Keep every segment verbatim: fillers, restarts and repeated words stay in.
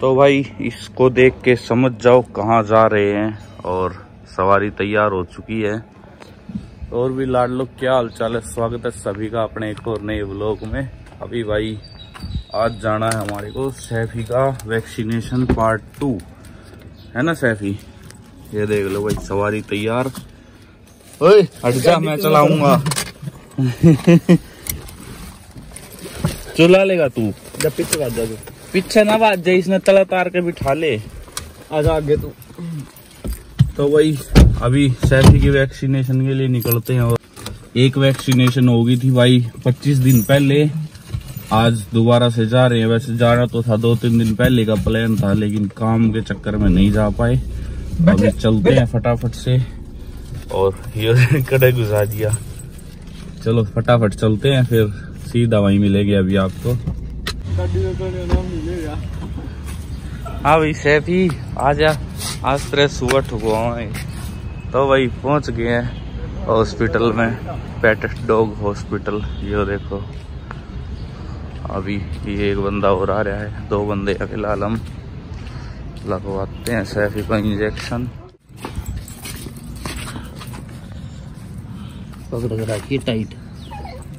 तो भाई इसको देख के समझ जाओ कहाँ जा रहे हैं। और सवारी तैयार हो चुकी है। और भी लाड लोग, क्या हालचाल है, स्वागत है सभी का अपने एक और नए व्लॉग में। अभी भाई आज जाना है हमारे को सैफी का वैक्सीनेशन पार्ट टू, है ना सैफी। ये देख लो भाई सवारी तैयार। ओए हट जा, मैं चलाऊंगा। चला लेगा तू, जब पीछे बात जा, पीछे ना बात जाए, इसने तला तार के बिठा ले, आजा आगे तू। तो वही अभी सैफी की वैक्सीनेशन के लिए निकलते हैं। और एक वैक्सीनेशन हो गई थी भाई पच्चीस दिन पहले, आज दोबारा से जा रहे हैं। वैसे जाना तो था, दो तीन दिन पहले का प्लान था, लेकिन काम के चक्कर में नहीं जा पाए। अभी चलते हैं फटाफट से। और ये कड़े गुजार दिया, चलो फटाफट चलते हैं, फिर सीधा वहीं मिलेगी अभी आपको। हाँ भाई सैफी आजा, आज तेरे सुबह ठुकवाऊं है। तो भाई पहुंच गए हैं हॉस्पिटल में, पेट डॉग हॉस्पिटल। ये देखो अभी ये एक बंदा और आ रहा है, दो बंदे फिलहाल हम लगवाते हैं सैफी को इंजेक्शन। पकड़ रखिए टाइट,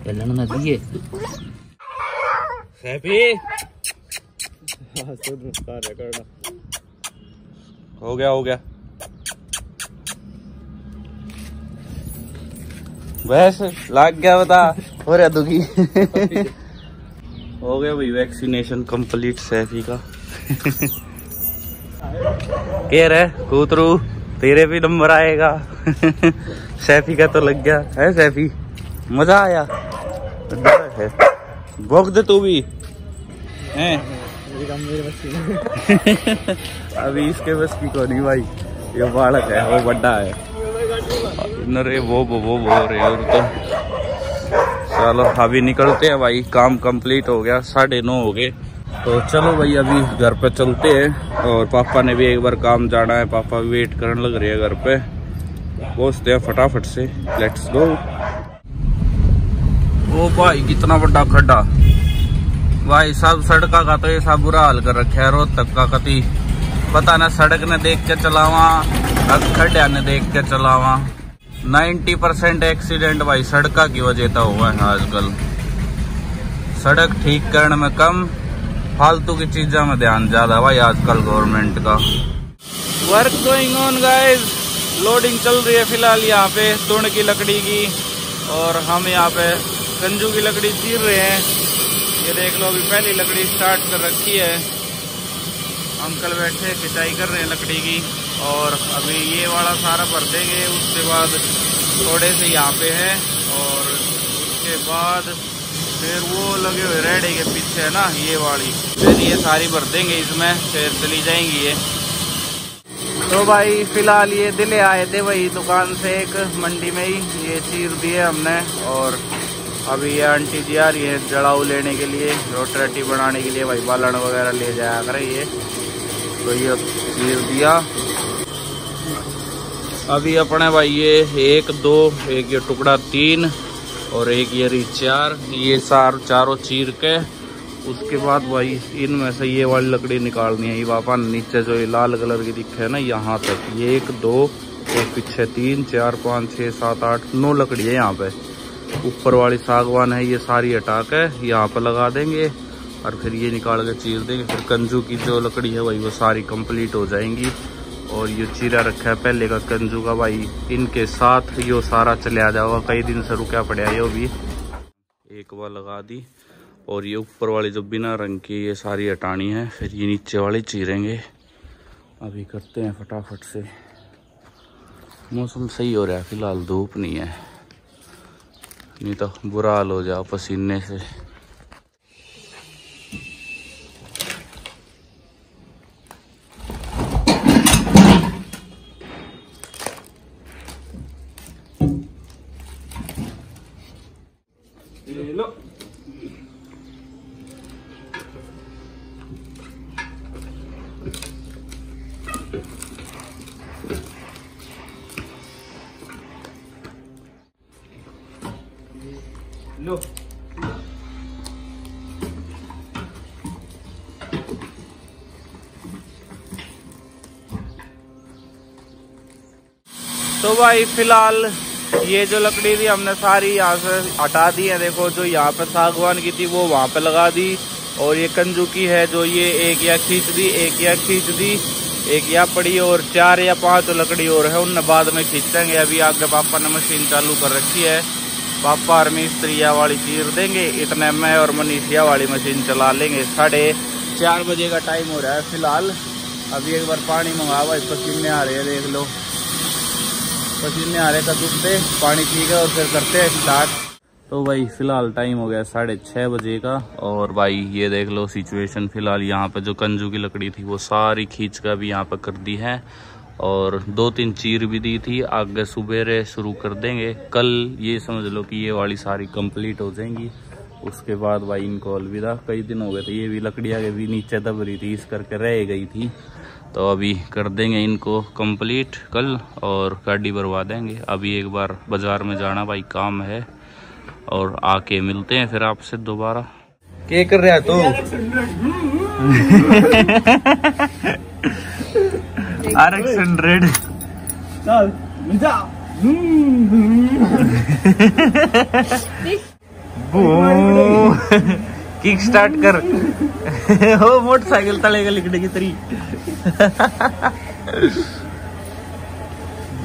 चलने ना दिए। सैफी हो गया हो गया, बस लाग गया, बता हो रहा दुखी। हो गया भाई वैक्सीनेशन कंप्लीट सैफी का। कह रहे कूतरू तेरे भी नंबर आएगा। सैफी का तो लग गया है। सैफी मजा आया, भोग दे तू भी हैं। अभी इसके बस की को नहीं भाई, ये बालक है, वो बड़ा है। नरे वो वो वो वो रे। और तो चलो अभी निकलते हैं भाई, काम कंप्लीट हो गया, साढ़े नौ हो गए। तो चलो भाई अभी घर पे चलते हैं। और पापा ने भी एक बार काम जाना है, पापा भी वेट करने लग रहे हैं घर पे। पहुँचते हैं फटाफट से, लेट्स गो। ओ भाई कितना बड़ा खड्डा भाई साहब, सड़क का तो ये सब बुरा हाल कर रखा है। रोज तक का कति पता ना, सड़क ने देख के चलावा, खड्डा ने देख के चलावा। नाइन्टी परसेंट एक्सीडेंट भाई सड़क की वजह से हुआ है आजकल। सड़क ठीक करने में कम, फालतू की चीज़ों में ध्यान ज्यादा भाई आजकल गवर्नमेंट का। Work going on guys, loading चल रही है फिलहाल यहाँ पे तुण की लकड़ी की। और हम यहाँ पे कंजू की लकड़ी चीर रहे हैं। ये देख लो अभी पहली लकड़ी स्टार्ट कर रखी है, अंकल बैठे खिंचाई कर रहे हैं लकड़ी की। और अभी ये वाला सारा भर देंगे, उसके बाद थोड़े से यहाँ पे है, और उसके बाद फिर वो लगे हुए रेडे के पीछे है ना, ये वाली, फिर ये सारी भर देंगे इसमें, फिर चली जाएंगी ये। तो भाई फिलहाल ये दिले आए थे भाई दुकान से, एक मंडी में ही ये चीर दिए हमने। और अभी ये आंटी जी आ रही है जड़ाऊ लेने के लिए, रोटी रट्टी बनाने के लिए भाई, बालन वगैरह ले जाया कर ये। तो ये चीर दिया। अभी अपने भाई ये एक दो, एक ये टुकड़ा तीन, और एक ये रही चार, ये सार चारों चीर के। उसके बाद भाई इनमें से ये वाली लकड़ी निकालनी है। ये पापा नीचे जो ये लाल कलर की दिखे है ना, यहाँ तक ये एक दो, एक पीछे तीन, चार, पाँच, छः, सात, आठ, नौ लकड़ी है यहाँ पे। ऊपर वाली सागवान है, ये सारी हटा के यहाँ पे लगा देंगे, और फिर ये निकाल के चीर देंगे। फिर कंजू की जो लकड़ी है भाई वो सारी कंप्लीट हो जाएंगी। और ये चीरा रखा है पहले का कंजू का भाई, इनके साथ यो सारा चले आ जाओगा, कई दिन से रुका पड़ा है। यो भी एक बार लगा दी। और ये ऊपर वाली जो बिना रंग की ये सारी हटानी है, फिर ये नीचे वाली चीरेंगे। अभी करते हैं फटाफट से, मौसम सही हो रहा है फिलहाल, धूप नहीं है, नहीं तो बुरा हाल हो जाओ पसीने से। लो तो भाई फिलहाल ये जो लकड़ी थी हमने सारी यहाँ से हटा दी है। देखो जो यहाँ पर सागवान की थी वो वहाँ पे लगा दी, और ये कंजू की है जो ये एक या खींच दी, एक या खींच दी, एक या पड़ी, और चार या पांच लकड़ी और है, उन बाद में खींचेंगे। अभी आपके पापा ने मशीन चालू कर रखी है, पापा और मिस्त्रिया वाली चीर देंगे, इतने में और मनीषिया वाली मशीन चला लेंगे। साढ़े चार बजे का टाइम हो रहा है फिलहाल। अभी एक बार पानी मंगा भाई, पसीने आ रहे हैं, देख लो पसीने आ रहे कदू से। पानी पी गए और फिर करते हैं स्टार्ट। तो भाई फिलहाल टाइम हो गया साढ़े छः बजे का, और भाई ये देख लो सिचुएशन फिलहाल। यहाँ पे जो कंजू की लकड़ी थी वो सारी खींच कर भी यहाँ पर कर दी है, और दो तीन चीर भी दी थी। आगे सुबेरे शुरू कर देंगे, कल ये समझ लो कि ये वाली सारी कंप्लीट हो जाएंगी। उसके बाद भाई इनको अलविदा। कई दिन हो गए थे, ये भी लकड़ी आगे भी नीचे दब रही थी, इस करके रह गई थी, तो अभी कर देंगे इनको कंप्लीट कल, और गाड़ी भरवा देंगे। अभी एक बार बाज़ार में जाना भाई, काम है, और आके मिलते हैं फिर आपसे दोबारा। क्या कर रहा है तू? आरएक्स हंड्रेड किक स्टार्ट कर हो मोटरसाइकिल तलेगा लिखने की तरी।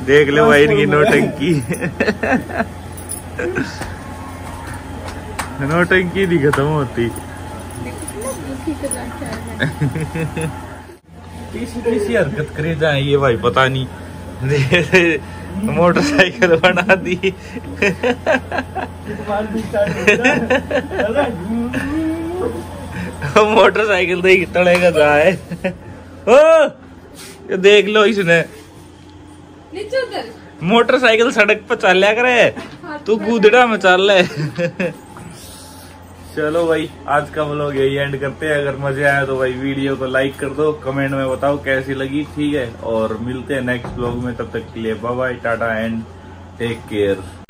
देख लो भाई इनकी नौटंकी नौटंकी नहीं खत्म होती। किसी हरकत करे जाए ये भाई, पता नहीं मोटरसाइकिल बना दी। मोटरसाइकिल तो तड़ेगा जाए। ओ ये देख लो इसने मोटरसाइकिल सड़क पर चल करे, तू गूदड़ा में चल रहे। चलो भाई आज का व्लॉग यही एंड करते हैं। अगर मजे आया तो भाई वीडियो को लाइक कर दो, कमेंट में बताओ कैसी लगी, ठीक है। और मिलते हैं नेक्स्ट व्लॉग में, तब तक के लिए bye bye, tata and take care.